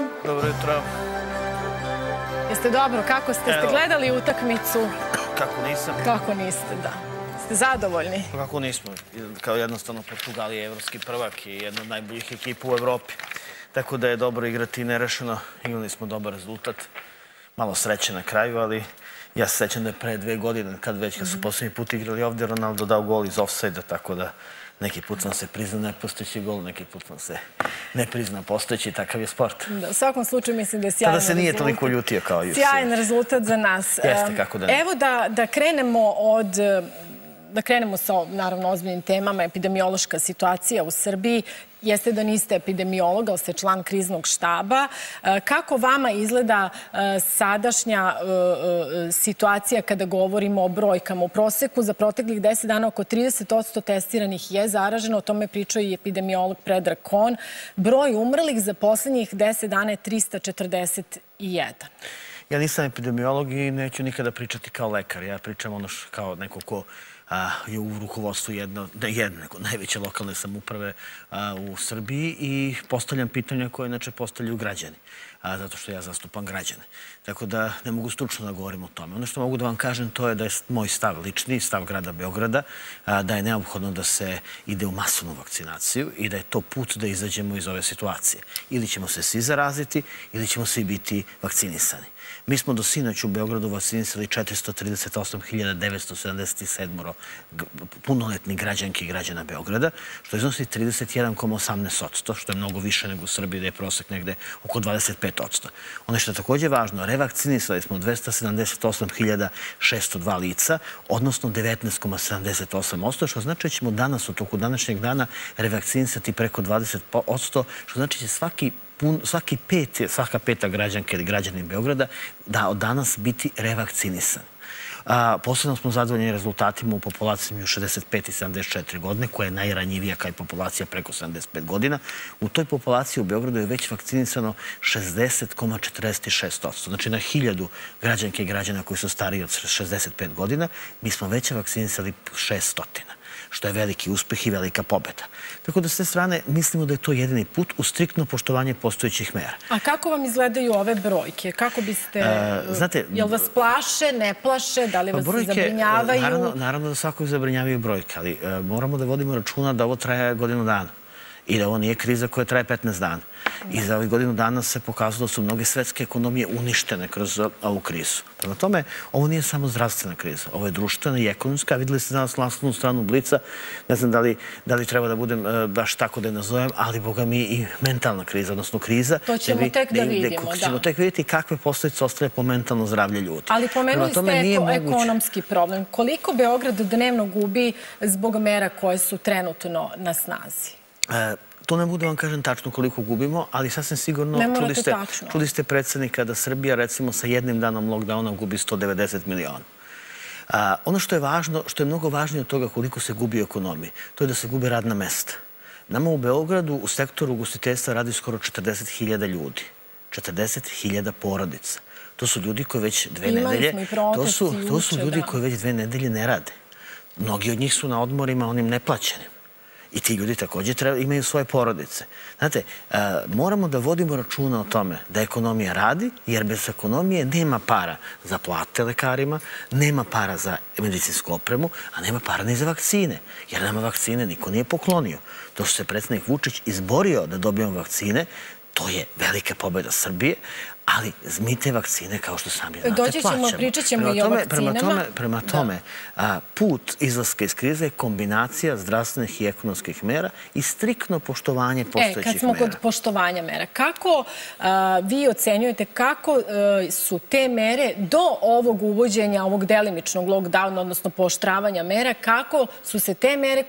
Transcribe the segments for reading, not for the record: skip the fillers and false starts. jutro. Dobro jutro. Jeste dobro? Kako ste? Ste gledali utakmicu? Kako nisam. Kako niste, da. Ste zadovoljni? Kako nismo. Kao jednostavno Portugal je evropski prvak i jedna od najboljih ekipa u Evropi. Tako da je dobro igrati nerešeno. Imali smo dobar rezultat. Malo sreće na kraju, ali ja se sjećam da je pre 2 godine, kad već kad su posljednji put igrali ovdje, Ronaldo dao gol iz ofsajda, tako da neki put vam se prizna nepostojeći gol, neki put vam se ne prizna postojeći, takav je sport. U svakom slučaju mislim da je sjajan rezultat. Tada se nije toliko ljutio kao jutro. Sjajan rezultat za nas. Jeste, kako da ne. Evo da krenemo sa, naravno, ozbiljnim temama. Epidemiološka situacija u Srbiji. Jeste da niste epidemiolog, ali ste član kriznog štaba. Kako vama izgleda sadašnja situacija kada govorimo o brojkama? U proseku za proteklih 10 dana oko 30% testiranih je zaraženo. O tome pričao i epidemiolog Predrag Kon. Broj umrlih za poslednjih 10 dana je 341. Ja nisam epidemiolog i neću nikada pričati kao lekar. Ja pričam ono kao neko ko je u rukovodstvu najveće lokalne samouprave u Srbiji i postavljam pitanja koje inače postavljaju građani, zato što ja zastupam građane. Tako da ne mogu stručno da govorim o tome. Ono što mogu da vam kažem to je da je moj stav lični, stav grada Beograda, da je neophodno da se ide u masovnu vakcinaciju i da je to put da izađemo iz ove situacije. Ili ćemo se svi zaraziti, ili ćemo svi biti vakcinisani. Mi smo do sinoć u Beogradu vakcinisali 438.977 punoletnih građanki i građana Beograda, što iznosi 31,18%, što je mnogo više nego u Srbiji, da je prosek negde oko 25%. Ono što je također važno, revakcinisali smo 278.602 lica, odnosno 19,78%, što znači da ćemo danas, u toku današnjeg dana, revakcinisati preko 20%, što znači da će svaka peta građanka ili građanin Beograda da od danas biti revakcinisan. Posebno smo zadovoljeni rezultatima u populaciji među 65 i 74 godine, koja je najranjivija kao i populacija preko 75 godina. U toj populaciji u Beogradu je već vakcinisano 60,46%. Znači na 1000 građanke i građana koji su stariji od 65 godina, mi smo već vakcinisali 600. što je veliki uspeh i velika pobeda. Tako da, s te strane, mislimo da je to jedini put u striktno poštovanje postojećih mera. A kako vam izgledaju ove brojke? Kako biste... Jel vas plaše, ne plaše? Da li vas zabrinjavaju? Naravno da svakog zabrinjavaju brojke, ali moramo da vodimo računa da ovo traje godinu dana i da ovo nije kriza koja traje 15 dana. I za ovih godinu dana se pokazalo da su mnoge svetske ekonomije uništene kroz ovu krizu. Prema tome, ovo nije samo zdravstvena kriza, ovo je društvena i ekonomska. Videli ste danas naslovnu stranu Blica, ne znam da li treba da budem baš tako da je nazovem, ali boga mi i mentalna kriza, odnosno kriza. To ćemo tek da vidimo, da. Ćemo tek vidjeti kakve posledice ostaje po mentalno zdravlje ljudi. Ali pomenuli ste ekonomski problem. Koliko Beograd dnevno gubi zbog mera koje su trenutno na snazi? To ne mogu da vam kažem tačno koliko gubimo, ali sasvim sigurno čuli ste predsjednika da Srbija recimo sa jednim danom lockdowna gubi 190 miliona. Ono što je važno, što je mnogo važnije od toga koliko se gubi u ekonomiji, to je da se gube radna mesta. Nama u Beogradu u sektoru ugostiteljstva radi skoro 40.000 ljudi, 40.000 porodica. To su ljudi koji već 2 nedelje ne rade. Mnogi od njih su na odmorima onim neplaćenim. I ti ljudi također imaju svoje porodice. Znate, moramo da vodimo računa o tome da ekonomija radi, jer bez ekonomije nema para za plate lekarima, nema para za medicinsku opremu, a nema para ni za vakcine, jer nama vakcine niko nije poklonio. To što se predsjednik Vučić izborio da dobijemo vakcine, to je velika pobjeda Srbije, ali mi te vakcine, kao što sami znate, plaćamo. Doći ćemo, pričat ćemo i o vakcinama. Prema tome, put izlaska iz krize je kombinacija zdravstvenih i ekonomskih mera i striktno poštovanje postojećih mera. Kad smo kod poštovanja mera, kako vi ocenjujete kako su te mere do ovog uvođenja, ovog delimičnog lockdowna, odnosno poštravanja mera, kako su se te mere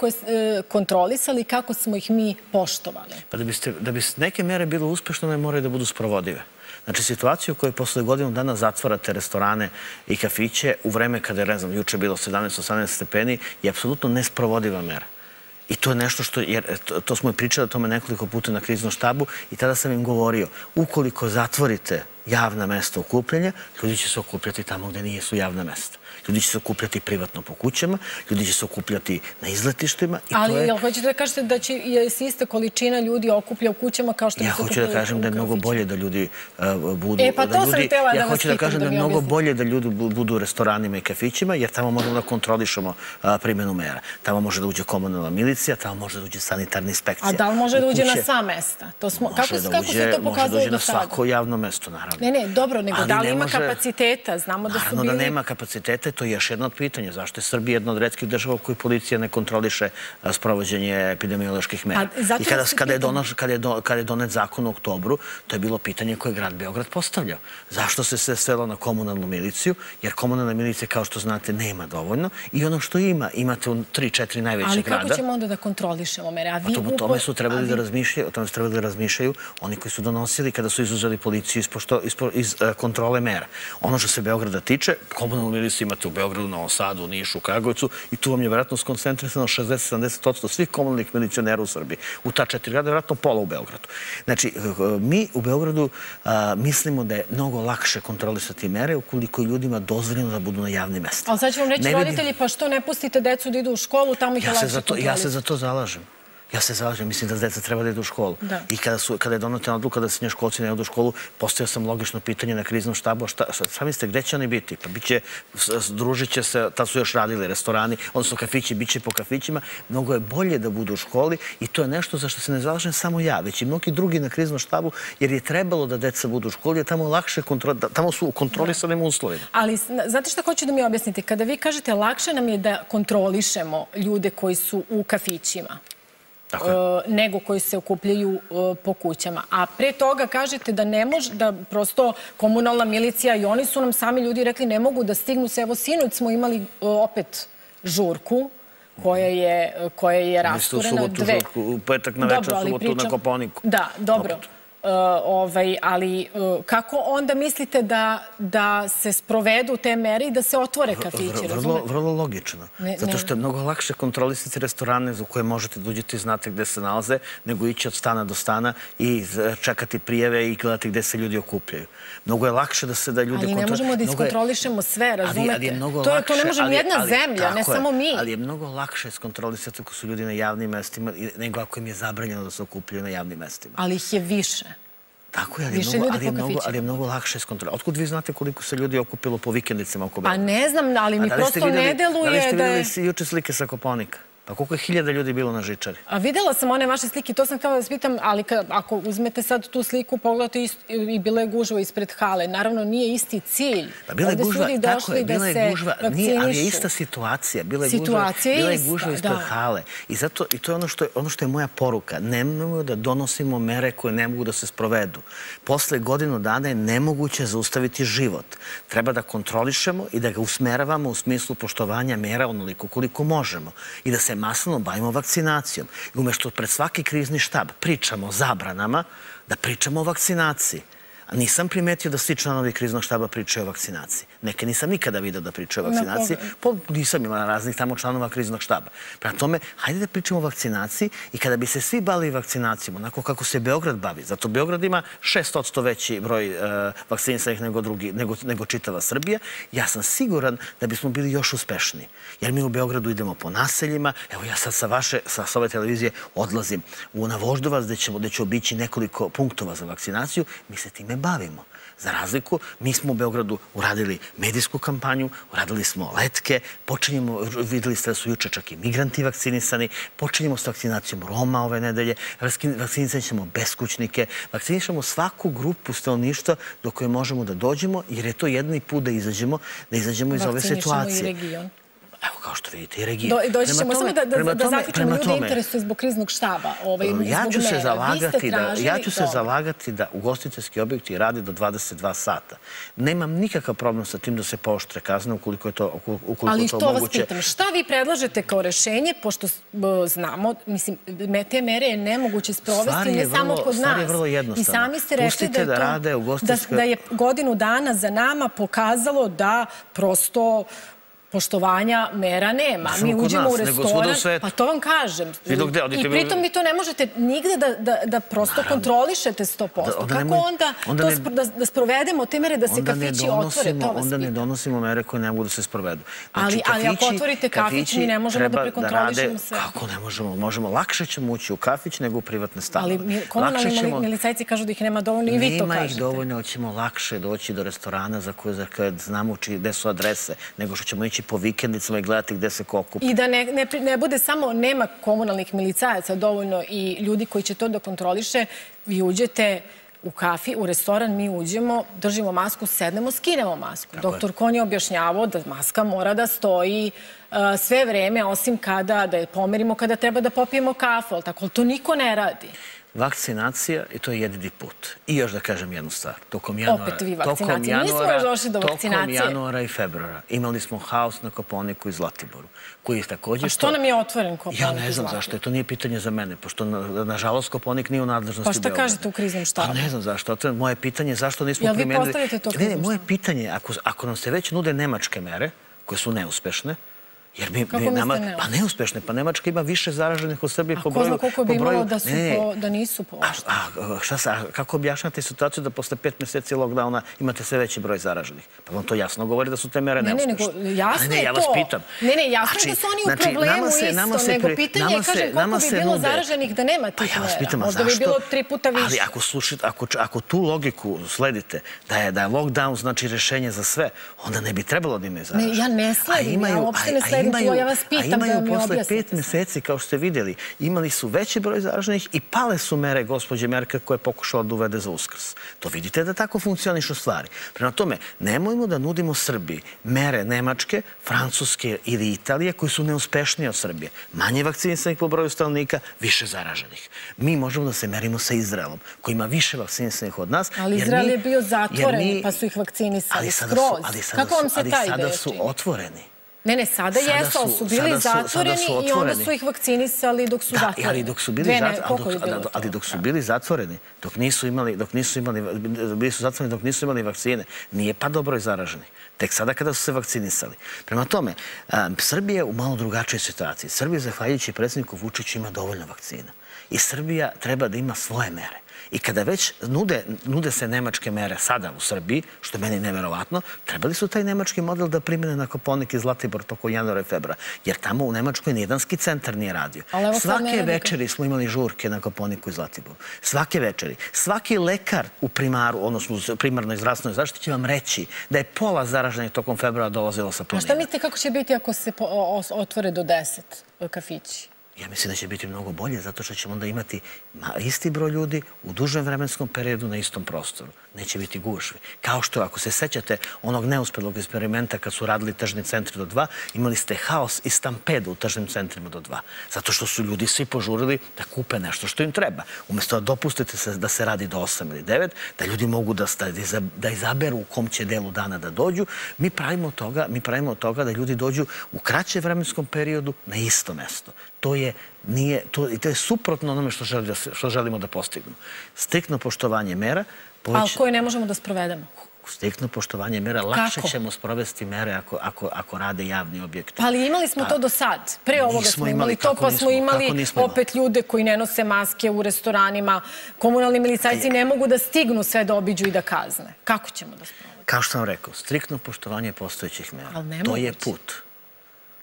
kontrolisali i kako smo ih mi poštovali? Pa da bi neke mere bilo uspešno, ne moraju da budu sprovodive. Znači, situaciju u kojoj posle godinu dana zatvarate restorane i kafiće u vreme kada je, ne znam, juče bilo 17-18 stepeni, je apsolutno nesprovodiva mera. I to je nešto što, jer to smo i pričali o tome nekoliko puta na kriznom štabu i tada sam im govorio, ukoliko zatvorite javna mesta okupljanja, ljudi će se okupljati tamo gde nisu javna mesta. Ljudi će se okupljati privatno po kućama, ljudi će se okupljati na izletištima. Ali hoćete da kažete da će se ista količina ljudi okuplja u kućama kao što bi se okupljali u kafićima? Ja hoću da kažem da je mnogo bolje da ljudi budu... E pa to sam htjela da vas pitam da mi objasnite. Ja hoću da kažem da je mnogo bolje da ljudi budu u restoranima i kafićima, jer tamo možemo da kontrolišemo primjenu mera. Tamo može da uđe komunalna milicija, tamo može da uđe sanitarna inspekcija. A da li može da uđe na sva mesta? Kako se to pokazuje do sada? Ne, ne, dobro, nego da li ima kapaciteta? Naravno da nema kapaciteta, to je još jedno od pitanja. Zašto je Srbija jedna od retkih država u kojoj policija ne kontroliše sprovođenje epidemioloških mera? I kada je donet zakon u oktobru, to je bilo pitanje koje je grad Beograd postavljao. Zašto se sve svelo na komunalnu miliciju? Jer komunalna milicija, kao što znate, nema dovoljno. I ono što ima, imate u 3-4 najveće grada. Ali kako ćemo onda da kontrolišemo mere? O tome su trebali da razmišljaju oni koji su donosili kada su izuzeli policiju iz kontrole mera. Ono što se Beograda tiče, komunalnu miliciju imate u Beogradu, Novom Sadu, Nišu, Kragujevcu i tu vam je vjerojatno skoncentrisano 60-70% svih komunalnih milicionera u Srbiji. U ta 4 grada je vjerojatno pola u Beogradu. Znači, mi u Beogradu mislimo da je mnogo lakše kontrolisati mere ukoliko je ljudima dozvoljeno da budu na javnim mestima. Ali sad ću vam reći roditelji, pa što ne pustite decu da idu u školu, tamo ih je lakše kontrolisati? Ja se za to zalažem. Ja se zalažem, mislim da deca treba da idu u školu. I kada je doneta odluka da srednjoškolci ne idu u školu, postavio sam logično pitanje na kriznom štabu, šta mislite, gde će oni biti? Pa biće, družit će se, tad su još radili restorani, odnosno kafići, bit će po kafićima. Mnogo je bolje da budu u školi i to je nešto za što se ne zalažem samo ja, već i mnogi drugi na kriznom štabu, jer je trebalo da deca budu u školi, jer tamo su u kontrolisanim uslovima. Ali znate šta hoću da mi objasnite? Kada vi kažete lakše nam je da kontrolišemo ljude koji su u kafićima nego koji se okupljaju po kućama. A pre toga kažete da ne može, da prosto komunalna milicija i oni su nam sami ljudi rekli ne mogu da stignu se. Evo, sinoć smo imali opet žurku koja je rasturena. Niste u subotu žurku, u petak na večer, subotu na Kopaoniku. Da, dobro. Ali kako onda mislite da se sprovedu te mere i da se otvore kafići? Vrlo logično. Zato što je mnogo lakše kontrolisati restorane u koje možete da uđete i znate gde se nalaze, nego ići od stana do stana i čekati prijave i gledati gde se ljudi okupljaju. Mnogo je lakše da se da ljudi kontrolišu. Ali ne možemo da iskontrolišemo sve, razumete? To ne može ni jedna zemlja, ne samo mi. Ali je mnogo lakše iskontrolisati ako su ljudi na javnim mestima nego ako im je zabranjeno da se okupljaju na javnim mestima. Ali ih je više. Tako je, ali je mnogo lakše iskontrolisati. Otkud vi znate koliko se ljudi okupilo po vikendicama oko Beograda? Pa ne znam, ali mi prosto ne deluje da je... Da li ste videli juče slike sa Kopaonika? Pa koliko je 1000 ljudi bilo na Žičari? A videla sam one vaše slike, to sam htjela da vas pitam, ali ako uzmete sad tu sliku, pogledate i bila je gužva ispred hale. Naravno, nije isti cilj. Bila je gužva, tako je, bila je gužva, ali je ista situacija. Bila je gužva ispred hale. I to je ono što je moja poruka. Nemojmo da donosimo mere koje ne mogu da se sprovedu. Posle godinu dana je nemoguće zaustaviti život. Treba da kontrolišemo i da ga usmeravamo u smislu poštovanja mera onoliko koliko možemo. I da se masno bavimo vakcinacijom. Umešto pred svaki krizni štab pričamo o zabranama, da pričamo o vakcinaciji. Nisam primetio da svi članovi kriznog štaba pričaju o vakcinaciji. Neke nisam nikada vidio da pričaju o vakcinaciji. Nisam imala raznih tamo članova kriznog štaba. Prema tome, hajde da pričamo o vakcinaciji i kada bi se svi bavili vakcinacijom, onako kako se Beograd bavi, zato Beograd ima 6% veći broj vakcinisanih nego čitava Srbija, ja sam siguran da bismo bili još uspešniji. Jer mi u Beogradu idemo po naseljima, evo ja sad sa ove televizije odlazim na Voždovac gde će obići nekoliko punktova za vakcinaciju, mi se time bavimo. Za razliku, mi smo u Beogradu uradili medijsku kampanju, uradili smo letke, počinjemo, videli ste da su juče čak i migranti vakcinisani, počinjemo s vakcinacijom Roma ove nedelje, vakcinisaćemo beskućnike, vakcinišemo svaku grupu stanovništva do koje možemo da dođemo, jer je to jedini put da izađemo iz ove situacije. Vakcinišemo i region. Evo, kao što vidite, i regija. Doći ćemo samo da zaključimo ljude interesuje zbog kriznog štaba. Ja ću se zalagati da ugostiteljski objekti radi do 22 sata. Nemam nikakav problem sa tim da se pooštre kazne ukoliko je to moguće. Ali to vas pitam, šta vi predlažete kao rešenje, pošto znamo, mislim, te mere je nemoguće sprovesti, ne samo kod nas. Stvar je vrlo jednostavna. I sami ste rekli da je godinu dana za nama pokazalo da prosto poštovanja mera nema. Mi uđemo u restoran, pa to vam kažem. I pritom vi to ne možete nigde da prosto kontrolišete 100%. Kako onda da sprovedemo te mere da se kafići otvore? Onda ne donosimo mere koje ne mogu da se sprovedu. Ali ako otvorite kafić, mi ne možemo da prekontrolišemo sve. Kako ne možemo? Možemo. Lakše ćemo ući u kafić nego u privatne stanove. Ali komunalni milicajci kažu da ih nema dovoljno i vi to kažete. Nema ih dovoljno, hoćemo lakše doći do restorana za koje znamo gde su adrese, nego što ćemo ići po vikendicama i gledati gde se ko kupi. I da ne bude samo nema komunalnih milicajaca dovoljno i ljudi koji će to da kontroliše, vi uđete u kafi, u restoran, mi uđemo, držimo masku, sednemo, skinemo masku. Doktor Kon je objašnjavao da maska mora da stoji sve vreme, osim kada da je pomerimo, kada treba da popijemo kafu, ali tako, ali to niko ne radi. Vakcinacija, i to je jedini put. I još da kažem jednu stvar. Opet vi vakcinacije. Nismo još došli do vakcinacije. Tokom januara i februara imali smo haos na Kopaoniku i Zlatiboru. A što nam je otvoren Kopaonik i Zlatibor? Ja ne znam zašto. To nije pitanje za mene, pošto nažalost Kopaonik nije u nadležnosti. Pa šta kažete u kriznom štabu? Pa ne znam zašto. Moje pitanje je zašto nismo primenili. Jel vi postavite to kriznom štabu? Ne, moje pitanje je, ako nam se već nude nemačke mere, koje su neuspešne, jer mi nama, pa neuspešne, pa Nemačka ima više zaraženih od Srbije po broju. A ko zna koliko bi imalo da nisu povašteni? Kako objašnjate situaciju da posle 5 meseci lockdowna imate sve veći broj zaraženih? Pa vam to jasno govori da su te mere neuspešne. Jasno je to. Ne, jasno je da su oni u problemu isto, nego pitanje je, kažem, koliko bi bilo zaraženih da nema tih mera. Možda bi bilo 3 puta više. Ali ako tu logiku sledite, da je lockdown znači rešenje za sve, onda ne bi trebalo da imaju zaraženih. Ja ne sledim, ja uopšte ne sledim. A imaju posle 5 meseci, kao što ste vidjeli, imali su veći broj zaraženih i pale su mere gospođe Merkel koja je pokušala da uvede za Uskrs. To vidite da tako funkcionišu stvari. Prema tome, nemojmo da nudimo Srbiji mere Nemačke, Francuske ili Italije koji su neuspešnije od Srbije. Manje vakcinisanih po broju stanovnika, više zaraženih. Mi možemo da se merimo sa Izraelom, koji ima više vakcinisanih od nas. Ali Izrael je bio zatvoren, pa su ih vakcinisali skroz. Kako vam se taj ideja čini? Ne, sada jesu, ali su bili zatvoreni i onda su ih vakcinisali dok su zatvoreni. Da, ali dok su bili zatvoreni, dok nisu imali vakcine, nije pa dobro zaraženi. Tek sada kada su se vakcinisali. Prema tome, Srbija je u malo drugačoj situaciji. Srbija, zahvaljujući predsjedniku Vučiću, ima dovoljno vakcina. I Srbija treba da ima svoje mere. I kada već nude se nemačke mere sada u Srbiji, što je meni neverovatno, trebali su taj nemački model da primene na Kopaonik i Zlatibor tokom januara i februara, jer tamo u Nemačkoj nijedan ski centar nije radio. Svake večeri smo imali žurke na Kopaoniku i Zlatiboru. Svake večeri. Svaki lekar u primaru, odnosno u primarnoj zdravstvenoj zaštiti će vam reći da je pola zaraženih tokom februara dolazilo sa planina. A šta mislite kako će biti ako se otvore do 10 kafići? Ja mislim da će biti mnogo bolje, zato što ćemo onda imati isti broj ljudi u dužem vremenskom periodu na istom prostoru. Neće biti gužve. Kao što, ako se sećate onog neuspelog eksperimenta kad su radili tržni centri do 2, imali ste haos i stampedu u tržnim centrima do 2. Zato što su ljudi svi požurili da kupe nešto što im treba. Umjesto da dopustite se da se radi do 8 ili 9, da ljudi mogu da izaberu u kom će delu dana da dođu, mi pravimo od toga da ljudi dođu u kraće vremenskom periodu na isto mesto. To je suprotno onome što želimo da postignemo. Striktno poštovanje mera. Ali koje ne možemo da sprovedemo? Striktno poštovanje mera. Lakše ćemo sprovesti mere ako rade javni objekti. Ali imali smo to do sad. Pre ovoga smo imali to, pa smo imali opet ljude koji ne nose maske u restoranima. Komunalni milicajci ne mogu da stignu sve da obiđu i da kazne. Kako ćemo da sprovedemo? Kao što vam rekao, striktno poštovanje postojećih mera. To je put.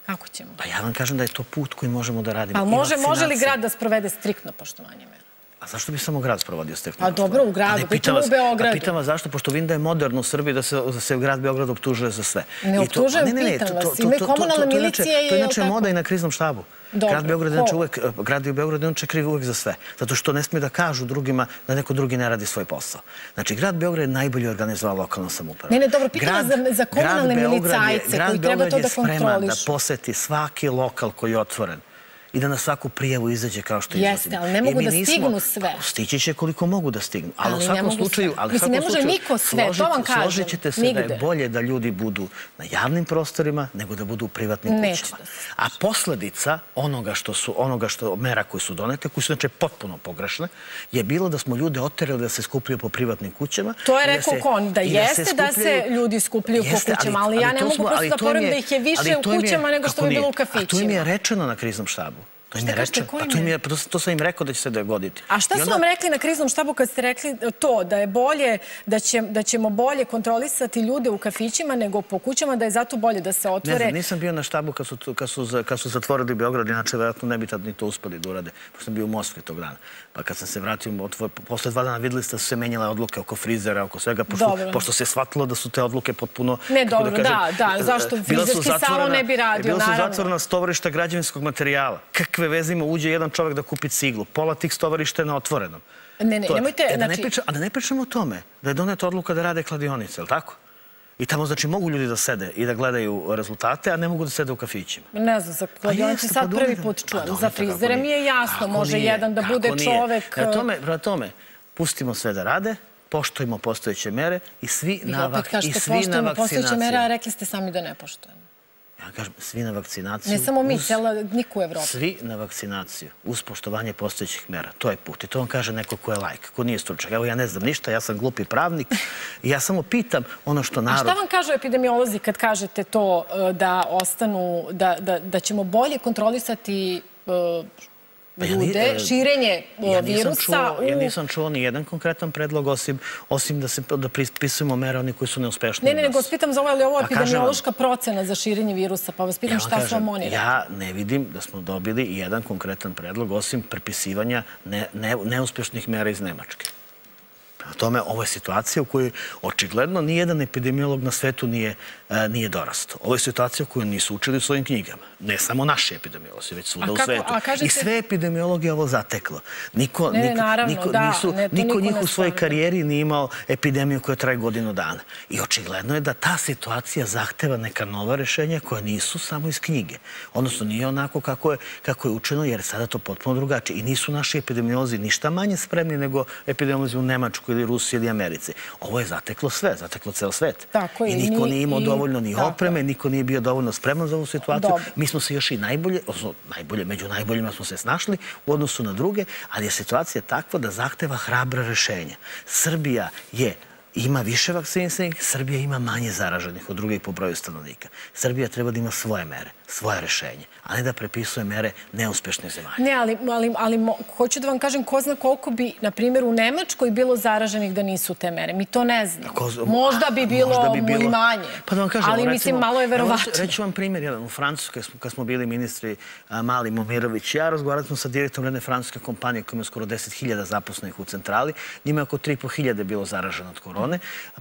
Kako ćemo? Pa ja vam kažem da je to put koji možemo da radimo. Ali može li grad da sprovede striktno poštovanje mera? A zašto bi samo grad sprovodio striktno? A dobro, u gradu, pitam u Beogradu. Pitam vas zašto, pošto vidim da je moderno u Srbiji da se grad Beograd optužuje za sve. Ne optužujem, pitam vas. Ime komunalne milicije je... To je inače moda i na kriznom štabu. Grad Beograd inače krivi uvek za sve. Zato što ne smiju da kažu drugima da neko drugi ne radi svoj posao. Znači, grad Begrad je najbolje organizovao lokalno samoupravo. Ne, dobro, pitam za komunalne milicajce koji treba to da kontrolišu. Grad Beograd je spreman da poseti svaki lokal koji je otvoren. i da na svaku prijevu izađe kao što izlazi. Jeste, ali ne mogu da stignu sve. Stići će koliko mogu da stignu. Ali u svakom slučaju, složit ćete se da je bolje da ljudi budu na javnim prostorima nego da budu u privatnim kućama. A posledica onoga što mera koje su donete, koje su znači potpuno pogrešne, je bilo da smo ljude oterali da se skupljaju po privatnim kućama. To je rekao Kon, da jeste da se ljudi skupljaju po kućama, ali ja ne mogu prosto da poverujem da ih je više u kućama nego što bi bilo u kafićima. A to im je rečeno na kriznom štabu. To sam im rekao da će se dogoditi. A šta su vam rekli na kriznom štabu kad ste rekli to, da ćemo bolje kontrolisati ljude u kafićima nego po kućama, da je zato bolje da se otvore? Ne znam, nisam bio na štabu kad su zatvorili Beograd, inače vjerojatno ne bi tad ni to uspeli da urade, pošto sam bio u Moskvi tog dana. Pa kad sam se vratio, posle 2 dana videli ste da su se menjale odluke oko frizera, oko svega, pošto se je shvatilo da su te odluke potpuno... Ne, dobro, da, zašto frizerski salon ne bi radio, naravno. Bila su zatvorena stovarišta građevinskog materijala. Kakve veze ima, uđe jedan čovjek da kupi ciglu. Pola tih stovarišta je na otvorenom. A da ne pričamo o tome, da je doneta odluka da rade kladionice, je li tako? I tamo, znači, mogu ljudi da sede i da gledaju rezultate, a ne mogu da sede u kafićima. Ne znam, za kladionice sad prvi put čujem. Za frizere mi je jasno, može jedan da bude čovjek... Na tome, pustimo sve da rade, poštojimo postojeće mere i svi na vakcinaciju. I poštojimo postojeće mere, a rekli ste sami da ne poštojimo. Ja kažem, svi na vakcinaciju... Ne samo mi, cijela niku u Evropi. Svi na vakcinaciju, uz poštovanje postojećih mera. To je put. I to vam kaže neko ko je laik, ko nije stručnjak. Evo, ja ne znam ništa, ja sam glupi pravnik i ja samo pitam ono što narod... A šta vam kažu epidemiolozi kad kažete to da ostanu, da ćemo bolje kontrolisati ljude, širenje virusa... Ja nisam čuo ni jedan konkretan predlog, osim da prispisujemo mere oni koji su neuspešni. Ne, nego vas pitam za ovo, ali ovo je epidemiološka procena za širenje virusa, pa vas pitam šta su vam oni rekli. Ja ne vidim da smo dobili i jedan konkretan predlog, osim prepisivanja neuspešnih mera iz Nemačke. Na tome, ovo je situacija u kojoj očigledno nijedan epidemiolog na svetu nije dorastao. Ovo je situacija koju nisu učili u svojim knjigama. Ne samo naši epidemiolozi, već svuda u svetu. I sve epidemiologi je ovo zateklo. Niko njih u svojoj karijeri nije imao epidemiju koja traje godinu dana. I očigledno je da ta situacija zahteva neka nova rešenja koja nisu samo iz knjige. Odnosno, nije onako kako je učeno, jer sada to potpuno drugačije. I nisu naši epidemiolozi ništa manje spremni nego epidemiolozi u Nemačku ili Rusiji ili Americi. Ovo je zateklo sve, zateklo ceo svet. I niko nije imao dovoljno ni opreme, niko nije bio dovoljno spreman za ovu situaciju. Mi smo se još i najbolje, među najboljima smo se snašli u odnosu na druge, ali je situacija takva da zahteva hrabra rešenja. Srbija ima više vakcinisanih, Srbija ima manje zaraženih od drugih po broju stanovnika. Srbija treba da ima svoje mere, svoje rešenje, a ne da prepisuje mere neuspešnih zemalja. Ne, ali hoću da vam kažem, ko zna koliko bi, na primjer, u Nemačkoj bilo zaraženih da nisu te mere. Mi to ne znamo. Možda bi bilo i manje. Ali mislim, malo je verovatno. Reću vam primjer jedan. U Francuskoj, kad smo bili ministri Mali Momirović i ja, razgovarali smo sa direktorom jedne francuske kompanije koja ima skoro 10.000 zaposlenih u centrali. Njima je oko 3.500 bilo zaraženo od korone.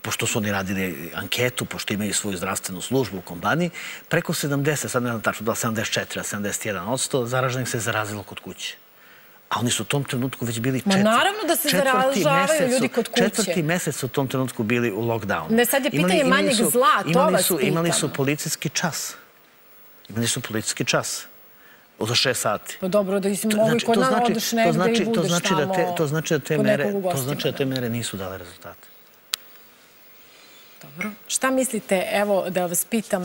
Pošto su oni radili anketu, pošto imaju svoju zdravstvenu službu u kompaniji, preko 70, sad ne znam tačno, da li 74–71% zaraženih se zarazilo kod kuće. A oni su u tom trenutku već bili četvrti. Ma naravno da se zaražavaju ljudi kod kuće. Četvrti mesec su u tom trenutku bili u lockdownu. Ne, sad je pitanje manjeg zla, to vas pitamo. Imali su policijski čas. Za 6 sati. Pa dobro, da isi mogli kod nas odeš negde i budeš tamo kod nekog u gostima. To znači da te mere nisu dale rezultate. Dobro. Šta mislite, evo da vas pitam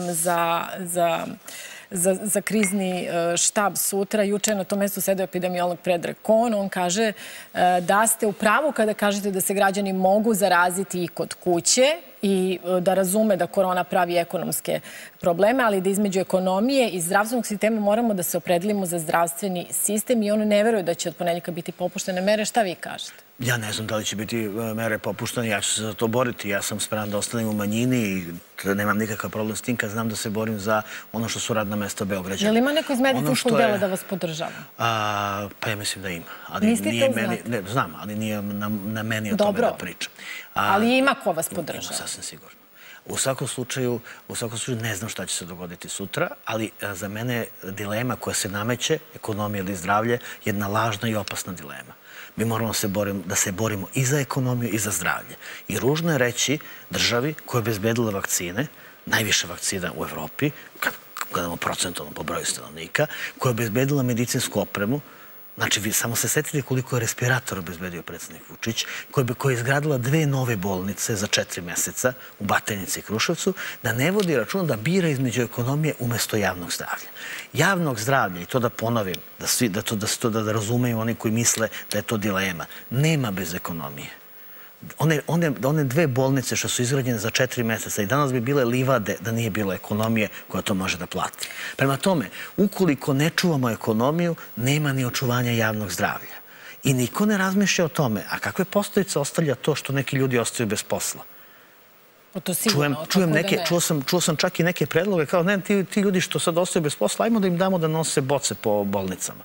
za krizni štab sutra? Juče na tom mjestu sedeo epidemiolog Predrag Kon. On kaže da ste u pravu kada kažete da se građani mogu zaraziti i kod kuće i da razume da korona pravi ekonomske probleme, ali da između ekonomije i zdravstvenog sistema moramo da se opredelimo za zdravstveni sistem i on ne veruje da će od ponedjeljka biti popuštene mere. Šta vi kažete? Ja ne znam da li će biti mere popuštene, ja ću se za to boriti. Ja sam spreman da ostanem u manjini i nemam nikakav problem s tim kad znam da se borim za ono što su radna mesta Beograđana. Je li ima neko iz medicinskog dela da vas podržava? Pa ja mislim da ima. Niste to znate? Znam, ali nije na meni o tome da pričam. Ali ima ko vas podržava? Ima, sasvim sigurno. U svakom slučaju ne znam šta će se dogoditi sutra, ali za mene dilema koja se nameće, ekonomija ili zdravlje, jedna lažna i opasna dilema. Mi moramo da se borimo i za ekonomiju i za zdravlje. I ružno je reći državi koja je obezbedila vakcine, najviše vakcina u Evropi, gledamo procentovno po broju stanovnika, koja je obezbedila medicinsku opremu. Znači, vi samo se setite koliko je respirator obezbedio predsjednik Vučić, koja je izgradila 2 nove bolnice za 4 meseca u Batajnici i Kruševcu, da ne vodi račun da bira između ekonomije umjesto javnog zdravlja. Javnog zdravlja, i to da ponovim, da razumeju oni koji misle da je to dilema, nema bez ekonomije. One 2 bolnice što su izgrađene za 4 meseca i danas bi bile livade da nije bilo ekonomije koja to može da plati. Prema tome, ukoliko ne čuvamo ekonomiju, nema ni očuvanja javnog zdravlja. I niko ne razmišlja o tome, a kakve posledice ostavlja to što neki ljudi ostaju bez posla. Čuo sam čak i neke predloge kao, ne, ti ljudi što sad ostaju bez posla, ajmo da im damo da nose boce po bolnicama.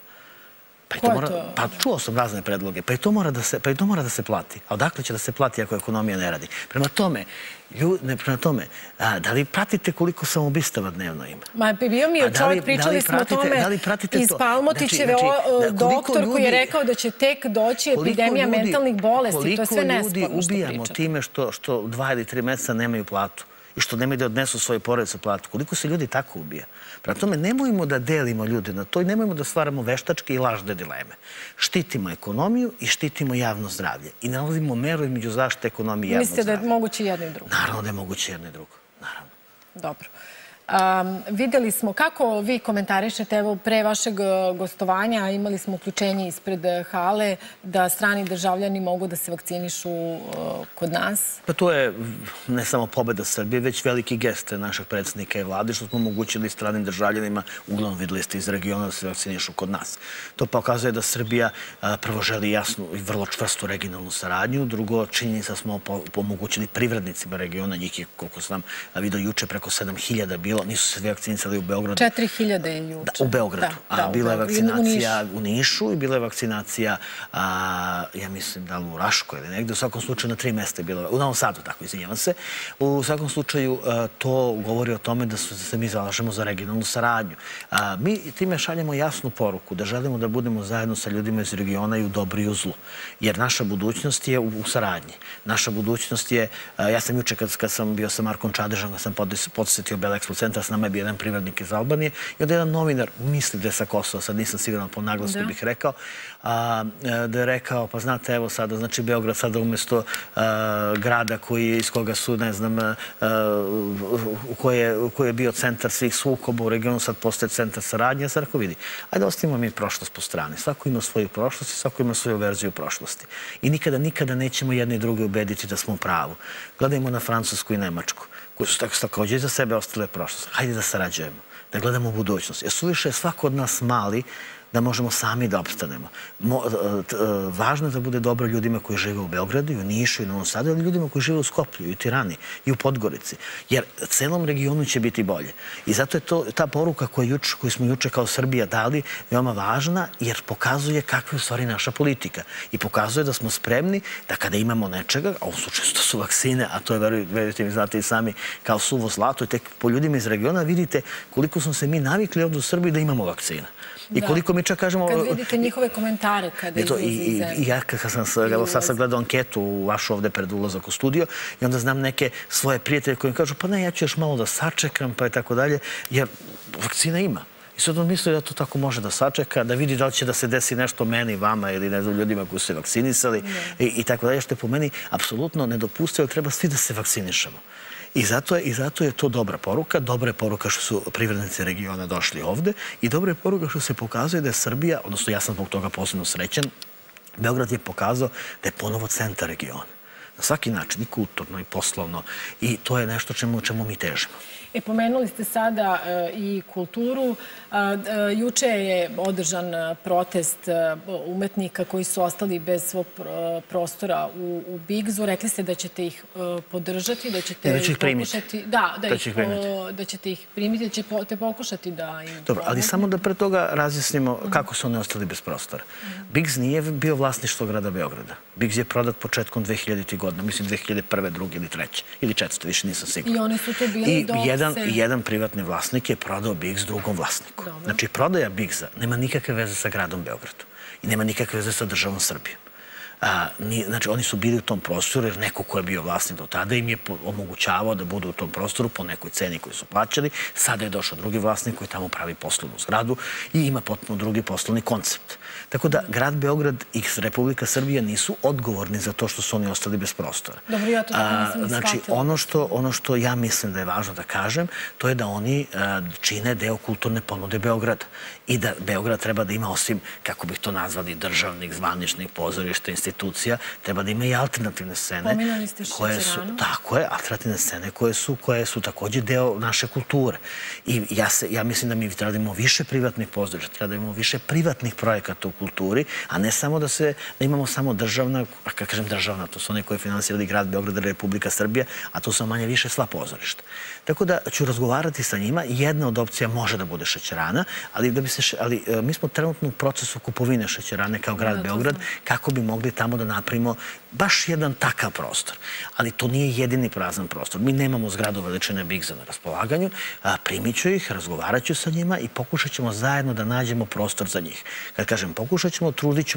Pa čuo sam razne predloge, pa i to mora da se plati. A odakle će da se plati ako ekonomija ne radi? Prema tome, da li pratite koliko samoubistava dnevno ima? Ma, bio mi je čovjek, pričali smo o tome iz Palmotićeve, doktor koji je rekao da će tek doći epidemija mentalnih bolesti. To je sve nesporno što pričate. Koliko ljudi ubijamo time što 2 ili 3 meseca nemaju platu i što nemaju da odnesu svoje porodice platu? Koliko se ljudi tako ubija? Prema tome, nemojmo da delimo ljude na to i nemojmo da stvaramo veštačke i lažne dileme. Štitimo ekonomiju i štitimo javno zdravlje. I nalazimo meru između zaštite ekonomije i javno zdravlje. Mislite da je moguće jedno i drugo? Naravno da je moguće jedno i drugo. Naravno. Dobro. Videli smo kako vi komentarišete, evo pre vašeg gostovanja imali smo uključenje ispred hale da strani državljani mogu da se vakcinišu kod nas. Pa to je ne samo pobeda Srbije, već veliki gest našeg predsjednika i vlade što smo omogućili stranim državljanima, uglavnom videli ste iz regiona, da se vakcinišu kod nas. To pokazuje da Srbija prvo želi jasnu i vrlo čvrstu regionalnu saradnju, drugo činjenica smo omogućili privrednicima regiona, njih je koliko sam vidio juče preko 7.000 bilo. Nisu se vakcinisali u Beogradu. 4.000 je juče. U Beogradu. Bila je vakcinacija u Nišu i bila je vakcinacija, ja mislim, da li u Raškoj ili negdje. U svakom slučaju na 3 mjesta je bila. U Novom Sadu, tako, izvinjavam se. U svakom slučaju to govori o tome da se mi zalažemo za regionalnu saradnju. Mi time šaljamo jasnu poruku da želimo da budemo zajedno sa ljudima iz regiona i u dobru i u zlu. Jer naša budućnost je u saradnji. Naša budućnost je, ja sam juče kad sam bio sa Markom Čadežom, kad sam podsjetio Belexpo centra, s nama je bio jedan privrednik iz Albanije i onda jedan novinar, misli da je sa Kosova, sad nisam siguran po naglasku bih rekao, da je rekao, pa znate, evo sada, znači Beograd sada umjesto grada iz koga su, ne znam, koji je bio centar svih sukoba u regionu, sad postaje centar saradnje, sad ako vidi, ajde ostavimo mi prošlost po strani. Svako ima svoju prošlost i svako ima svoju verziju prošlosti. I nikada nećemo jedne i druge ubediti da smo u pravu. Gledajmo na Francusku i Nemačku, koji su također iza sebe ostale prošlost. Hajde da sarađujemo, da gledamo u budućnost. Jer suviše je svako od nas mali da možemo sami da opstanemo. Važno je da bude dobro ljudima koji žive u Beogradu, u Nišu i Novom Sadu, ali ljudima koji žive u Skoplju, i u Tirani, i u Podgorici. Jer celom regionu će biti bolje. I zato je ta poruka koju smo juče kao Srbija dali veoma važna, jer pokazuje kakva je u stvari naša politika. I pokazuje da smo spremni da kada imamo nečega, a u ovom slučaju to su vakcine, a to je, verujte mi, znate i sami, kao suvo zlato, i tek po ljudima iz regiona vidite koliko smo se mi navikli ovdje u Srbiji da imamo vakcina. I koliko mi čak kažemo... Kad vidite njihove komentare kada izlazi iz zemlje. I ja sad sam gledao anketu vašu ovdje pred ulazak u studio i onda znam neke svoje prijatelje koji mi kažu pa ne, ja ću još malo da sačekam pa i tako dalje, jer vakcina ima. I sad on misli da to tako može da sačeka, da vidi da li će da se desi nešto meni, vama ili ne znam ljudima koji su se vakcinisali i tako dalje, što je po meni apsolutno nedopustivo, treba svi da se vakcinišemo. I zato je to dobra poruka. Dobra je poruka što su privrednici regiona došli ovde i dobra je poruka što se pokazuje da je Srbija, odnosno ja sam zbog toga posebno srećen, Beograd je pokazao da je ponovo centar regiona. Na svaki način, i kulturno, i poslovno. I to je nešto čemu mi težimo. E, pomenuli ste sada i kulturu. Juče je održan protest umetnika koji su ostali bez svog prostora u Bigzu. Rekli ste da ćete ih podržati, da ćete ih primiti. Da ćete ih primiti, da ćete pokušati da im... Dobro, ali samo da pre toga razjasnimo kako su oni ostali bez prostora. Bigz nije bio vlasništvo grada Beograda. Bigz je prodat početkom 2000. godine, mislim 2001. 2. ili 3. ili 4. više nisam siguran. I oni su to bili do... Jedan privatni vlasnik je prodao Bigz drugom vlasniku. Znači, prodaja Bigza nema nikakve veze sa gradom Beogradu i nema nikakve veze sa državom Srbijom. Znači, oni su bili u tom prostoru jer neko ko je bio vlasnik do tada im je omogućavao da budu u tom prostoru po nekoj ceni koju su plaćali. Sada je došao drugi vlasnik koji tamo pravi poslovnu zgradu i ima potpuno drugi poslovni koncept. Tako da, Grad Beograd i Republika Srbija nisu odgovorni za to što su oni ostali bez prostora. Dobro, ja to tako nisam ispratila. Znači, ono što ja mislim da je važno da kažem, to je da oni čine deo kulturne ponude Beograda i da Beograd treba da ima, osim, kako bih to nazvali, državnih, zvaničnih pozorišta, institucija, treba da ima i alternativne scene. Pominjali ste Šećeranu. Tako je, alternativne scene koje su također deo naše kulture. I ja mislim da mi treba da imamo više privatnih pozorišta, treba da imamo više privatnih projekata u kulturi, a ne samo da imamo samo državna, a kada kažem državna, to su one koje finansirali Grad Beograd i Republika Srbija, a to su manje više sva pozorišta. Tako da ću razgovarati sa njima. Jedna od opcija može da bude Šećerana, ali mi smo trenutno u procesu kupovine Šećerane kao Grad Beograd, kako bi mogli tamo da napravimo baš jedan takav prostor. Ali to nije jedini prazan prostor. Mi nemamo zgradu veličine Bigza na raspolaganju. Primit ću ih, razgovarat ću sa njima i pokušat ćemo zajedno da nađemo prostor za njih. Kad kažem pokušat ćemo, trudit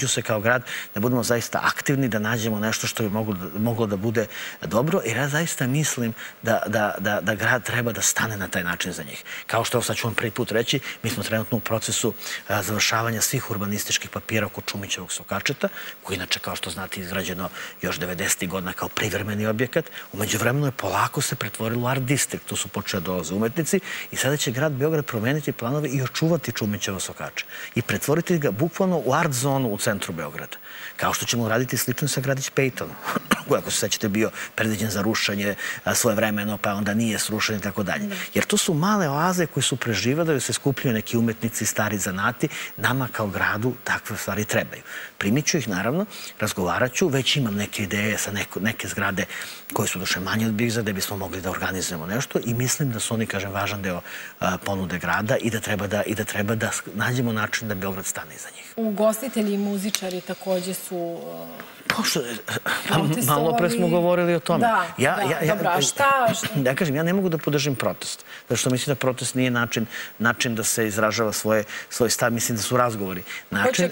ću se kao grad da budemo zaista aktivni, da nađemo nešto što bi moglo da bude dobro. Jer ja zaista mislim da grad treba da stane na taj način za njih. Kao što sad ću vam prvi put reći, mi smo trenutno u procesu završavanja svih urbanističkih papira oko Čumićevog sokačeta, koji inače, kao što znate, izgrađeno još 90. godina kao privremeni objekat. Umeđu vremenu je polako se pretvorilo u art distrikt, tu su počeli dolaze umetnici i sada će Grad Beograd promeniti planove i očuvati Čumićevo sokače i pretvoriti ga bukvalno u art zonu u centru Beograda. Kao što ćemo raditi slično sa Gradić Pejtonom, koji, ako se sećate, bio predviđen za rušenje svojevremeno, pa onda nije srušen i tako dalje. Jer to su male oaze koje su preživele, da se skupljaju neki umetnici, stari zanati. Nama kao gradu takve stvari trebaju. Primit ću ih, naravno, razgovarat ću, već imam neke ideje sa neke zgrade koje su došle manje od Bigza, da bismo mogli da organizujemo nešto i mislim da su oni, kažem, važan deo ponude grada i da treba da nađemo način da Beograd stane iza njih. Ugostitelji i muzičari također su... Malo pre smo govorili o tome. Ja kažem, ja ne mogu da podržim protest, zato što mislim da protest nije način da se izražava svoj stav, mislim da su razgovori način,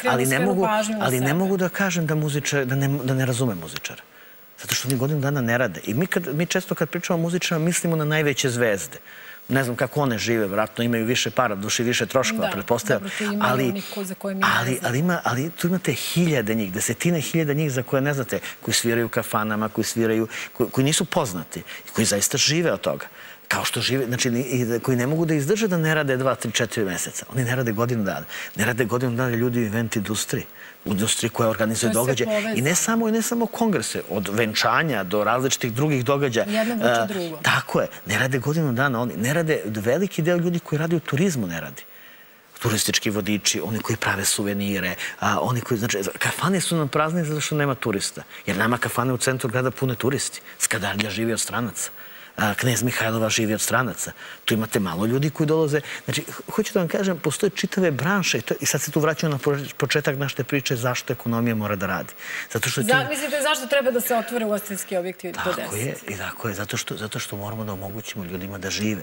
ali ne mogu da kažem da ne razume muzičara. Zato što oni godinu dana ne rade. I mi često kad pričamo o muzičarima mislimo na najveće zvezde. Ne znam kako one žive, vratno imaju više para, duši više troškova, pretpostavljam. Ali tu imate hiljade njih, desetine hiljada njih za koje ne znate, koji sviraju u kafanama, koji nisu poznati i koji zaista žive od toga. Kao što žive, znači, koji ne mogu da izdrže da ne rade 2, 3, 4 meseca. Oni ne rade godinu dana. Ne rade godinu dana ljudi u event industriji. U industriji koja organizuje događaje. I ne samo kongrese, od venčanja do različitih drugih događaja. Jedno vuče drugo. Tako je. Ne rade godinu dana oni. Ne rade, veliki deo ljudi koji radi u turizmu ne radi. Turistički vodiči, oni koji prave suvenire, oni koji, znači, kafane su nam prazne zato što nema turista. Jer nama kafane u centru grada pune turisti. Skadarlja živi od stranaca. Knez Mihajlova živi od stranaca. Tu imate malo ljudi koji dolaze. Znači, hoću da vam kažem, postoje čitave branše i sad se tu vraćamo na početak naše priče zašto ekonomija mora da radi. Mislite zašto treba da se otvore ugostiteljski objekti do 10? Tako je. Zato što moramo da omogućimo ljudima da žive.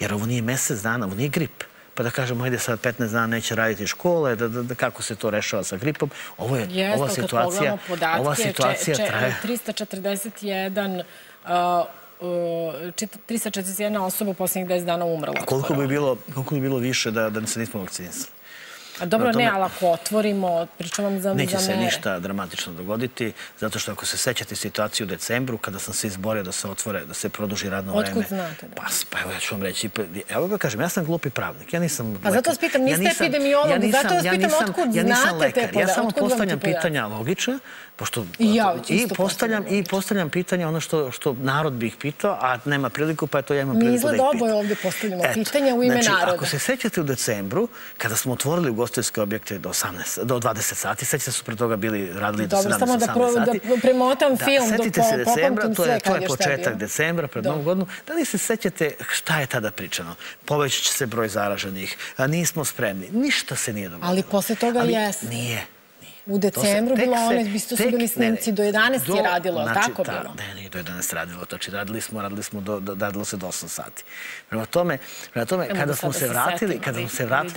Jer ovo nije mesec dana, ovo nije grip. Pa da kažemo, ajde sad 15 dana neće raditi škole, kako se to rešava sa gripom. Ovo je, ova situacija... Ova situacija traje... 341 osoba u posljednjih 10 dana umrla. Koliko bi bilo više da se nismo vakcinisali? Dobro, ne, ali ako otvorimo, pričam vam za mere. Neće se ništa dramatično dogoditi, zato što ako se sećate situaciju u decembru, kada sam se izborio da se otvore, da se produži radno vreme... Otkud znate? Pa evo, ja ću vam reći, evo ga kažem, ja sam glupi pravnik, ja nisam... A zato vas pitam, niste epidemiolog, zato vas pitam otkud znate te podatke. Ja samo postavljam pitanja logična, i postavljam pitanja ono što narod bi ih pitao, a nema priliku, pa eto ja imam priliku da ih pitam. Mi izgleda oboje ovdje postavljamo pitanja u ime naroda. Ako se sećate u decembru, kada smo otvorili ugostiteljske objekte do 20 sati, sećate se su pre toga radili do 17 sati. Dobro, samo da premotam film, popamtim sve kad je šta bio. To je početak decembra, pred novu godinu. Da li se sećate šta je tada pričano? Povećat će se broj zaraženih, nismo spremni, ništa se nije dogodilo. Ali posle toga jesmo. Nije. U decembru bilo one, bi su bili snimci, do 11 je radilo, tako bilo? Da, to je danas radilo. Znači, radilo se do 8 sati. Prema tome, kada smo se vratili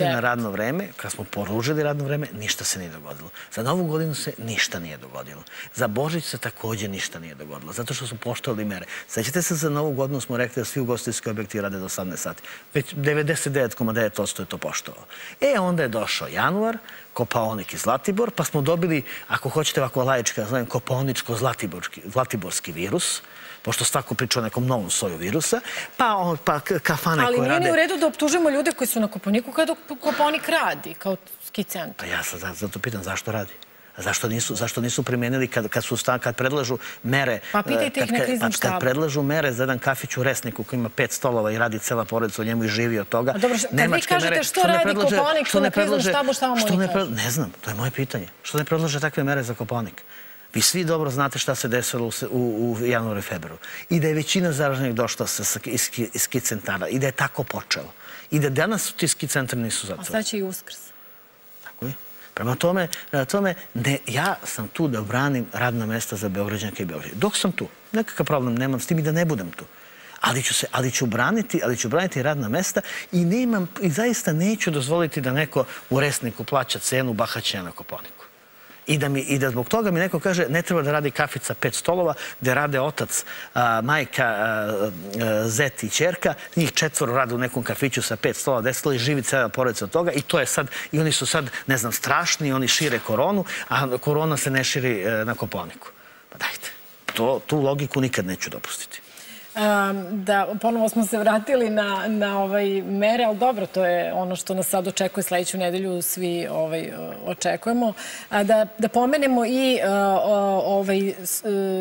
na radno vreme, kada smo produžili radno vreme, ništa se nije dogodilo. Za Novu godinu se ništa nije dogodilo. Za Božić se također ništa nije dogodilo, zato što su poštovali mere. Sećate se, za Novu godinu smo rekli da svi ugostiteljski objekti rade do 18 sati. Već 99,9% je to poštovalo. E, onda je došao januar, Kopaonik i Zlatibor, pa smo dobili, ako hoćete ovako laički, da znam, kopaoničko-zlatiborski virus, pošto svako priča o nekom novom soju virusa, pa kafane koje rade... Ali nije ni u redu da optužimo ljude koji su na Kopaoniku kada Kopaonik radi, kao ski centar. Ja se zato pitam zašto radi. Zašto nisu primijenili kad predlažu mere... Pa pitajte ih na kriznim štabu. Kad predlažu mere za jedan kafić u Resniku koji ima 5 stolova i radi cela porodica u njemu i živi od toga... Dobro, kad vi kažete što radi Kopaonik, što na kriznom štabu, šta vam oni kažu? Ne znam, to je moje pitanje. Što ne predlaže takve mere za Kopaonik? Vi svi dobro znate šta se desilo u januaru i februaru. I da je većina zaraženih došla iz ski centara. I da je tako počelo. I da danas ti ski centri nisu zatvoreni. A sad će i Uskrs. Tako je. Prema tome, ja sam tu da branim radna mjesta za Beograđanke i Beograđane. Dok sam tu, nekakav problem nemam s tim i da ne budem tu. Ali ću braniti radna mjesta i zaista neću dozvoliti da neko u Resniku plaća cenu bahaćenja na Kopaoniku. I da zbog toga mi neko kaže ne treba da radi kafica 5 stolova, gde rade otac, majka, zet i čerka, njih 4 rade u nekom kafiću sa 5 stolova, 10 stolova i živi cela porodica od toga i oni su sad, ne znam, strašni, oni šire koronu, a korona se ne širi na Kopaoniku. Pa dajte, tu logiku nikad neću dopustiti. Da, ponovo smo se vratili na mere, ali dobro, to je ono što nas sad očekuje sljedeću nedelju, svi očekujemo. Da pomenemo i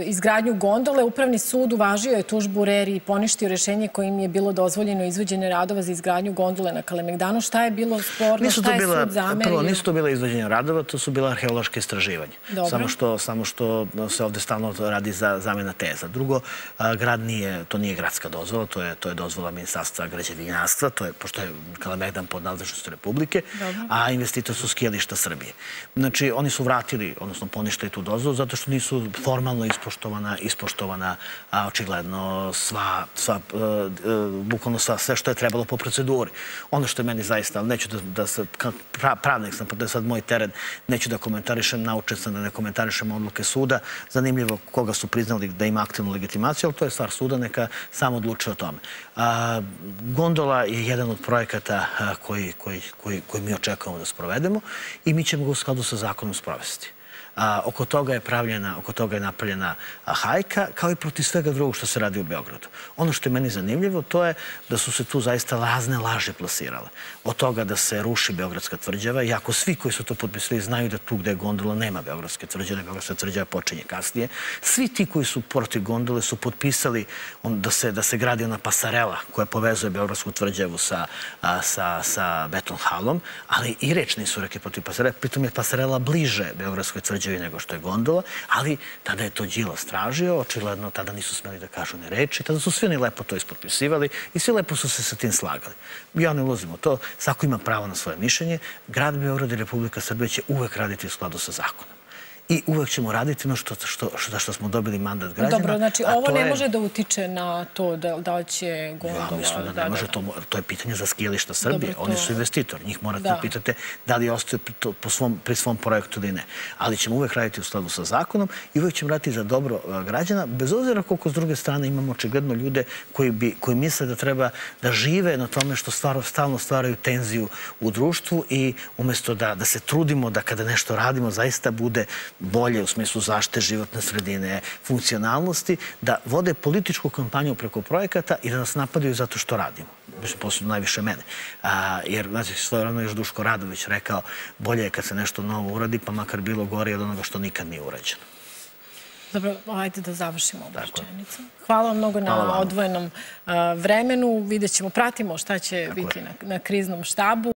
izgradnju gondole, Upravni sud uvažio je tužbu RERI i poništio rješenje kojim je bilo dozvoljeno izvođenje radova za izgradnju gondole na Kalemegdanu. Šta je bilo sporno, šta je sud zamerio? Prvo, nisu to bila izvođenja radova, to su bila arheološke istraživanja. Samo što se ovdje stalno radi za zamjena teza. Drugo, to nije gradska dozvola, to je dozvola Ministarstva građevinarstva, pošto je Kalemegdan pod nadležnošću Republike, a investitor su Skijališta Srbije. Znači, oni su vratili, odnosno poništili tu dozvolu, zato što nisu formalno ispoštovana, očigledno, bukvalno sve što je trebalo po proceduri. Ono što je meni zaista, ali neću da se, pravnik sam, pa to je sad moj teren, neću da komentarišem, naučen sam da ne komentarišem odluke suda, zanimljivo koga su priznali da ima aktivnu legitimaciju, ali to je stvar suda, neka sam odluče o tome. Gondola je jedan od projekata koji mi očekujemo da sprovedemo i mi ćemo ga u skladu sa zakonom sprovesti. Oko toga je napravljena hajka, kao i protiv svega drugog što se radi u Beogradu. Ono što je meni zanimljivo, to je da su se tu zaista razne laži plasirale. Od toga da se ruši Beogradska tvrđava, iako svi koji su to potpisali znaju da tu gde je gondola nema Beogradske tvrđave, Beogradska tvrđava počinje kasnije. Svi ti koji su protiv gondole su potpisali da se gradi ona pasarela koja povezuje Beogradsku tvrđavu sa Beton halom, ali i rečni su reke protiv pasarela. Pritom je pasarela bliže Beogradskoj tvrđavi nego što je gondola, ali tada je to Đilas tražio, očigledno tada nisu smeli da kažu ne reči, tada su svi oni lepo to ispotpisivali i svi lepo su se sa tim slagali. Ja ne ulazim u to, svako ima pravo na svoje mišljenje, grad Beograd i Republika Srbija će uvek raditi u skladu sa zakonom. I uvek ćemo raditi ono što smo dobili mandat građana. Dobro, znači ovo ne može da utiče na to da li će gondola... Ja mislim da ne može, to je pitanje za Skijališta Srbije. Oni su investitor, njih morate da pitate da li ostaju pri svom projektu ili ne. Ali ćemo uvek raditi u skladu sa zakonom i uvek ćemo raditi za dobro građana, bez obzira koliko s druge strane imamo očigledno ljude koji misle da treba da žive na tome što stalno stvaraju tenziju u društvu i umjesto da se trudimo da kada nešto radimo zaista bude bolje u smislu zaštite životne sredine, funkcionalnosti, da vode političku kampanju preko projekata i da nas napadaju zato što radimo. Posebno najviše mene. Jer, znači, svojevremeno još Duško Radović rekao, bolje je kad se nešto novo uradi, pa makar bilo gore od onoga što nikad nije urađeno. Dobro, ajde da završimo ovu rečenicu. Hvala vam mnogo na odvojenom vremenu. Vidjet ćemo, pratimo šta će biti na kriznom štabu.